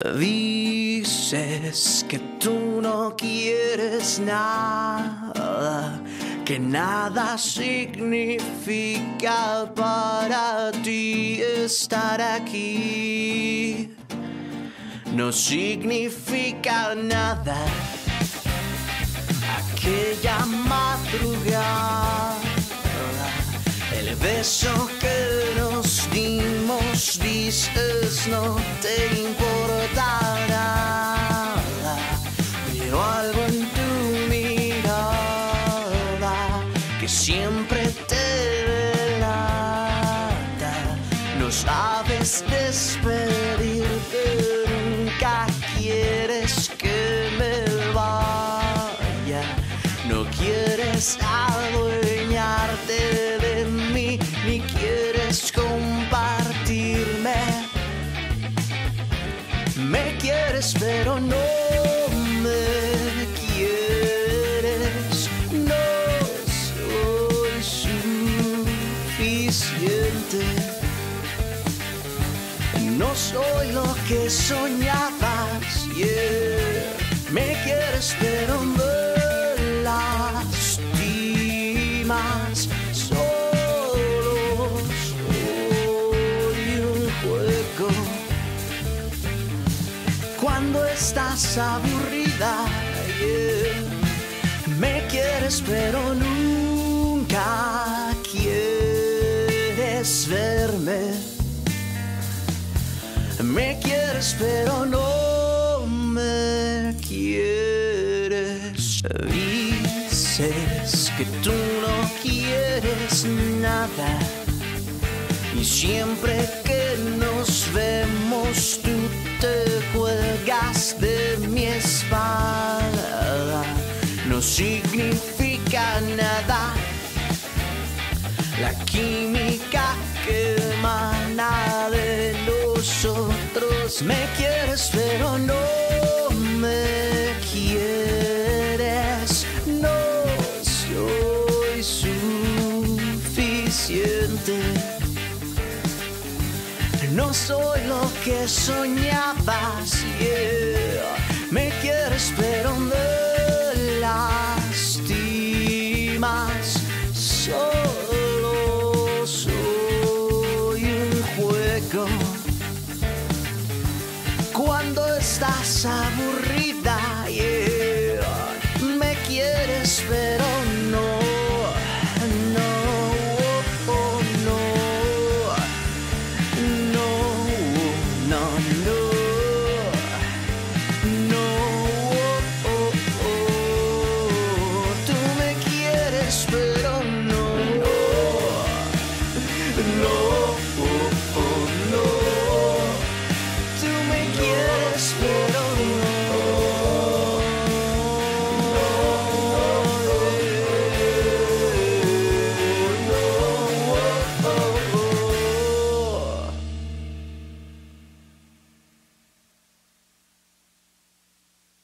Dices que tú no quieres nada, que nada significa para ti estar aquí. No significa nada aquella madrugada, el beso que nos dimos, dices no te importa nada. Miro algo en tu mirada que siempre te relata. No sabes despedirte, nunca quieres que me vaya, no quieres adueñarte de mí, ni quieres compartirme. Me quieres pero no me quieres, no soy suficiente, no soy lo que soñabas, yeah. Me quieres pero me lastimas. Solo soy un juego. Cuando estás aburrida, yeah. Me quieres pero nunca quieres verme. Me quieres pero no me quieres. Dices que tú no quieres nada, y siempre que nos vemos tú te cuelgas de mi espalda. No significa nada la química que emana de nosotros. Me quieres pero no me quieres, no soy suficiente, no soy lo que soñabas, yeah. Me quieres pero me lastimas. Solo soy un juego. Cuando estás aburrida, yeah. Me quieres pero no.